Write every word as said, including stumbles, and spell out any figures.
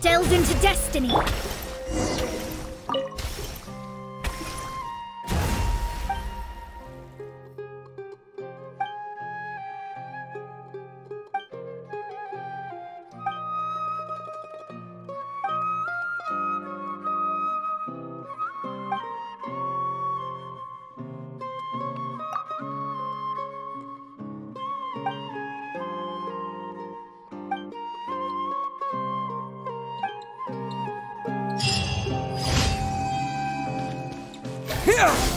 Delve into destiny! Yeah!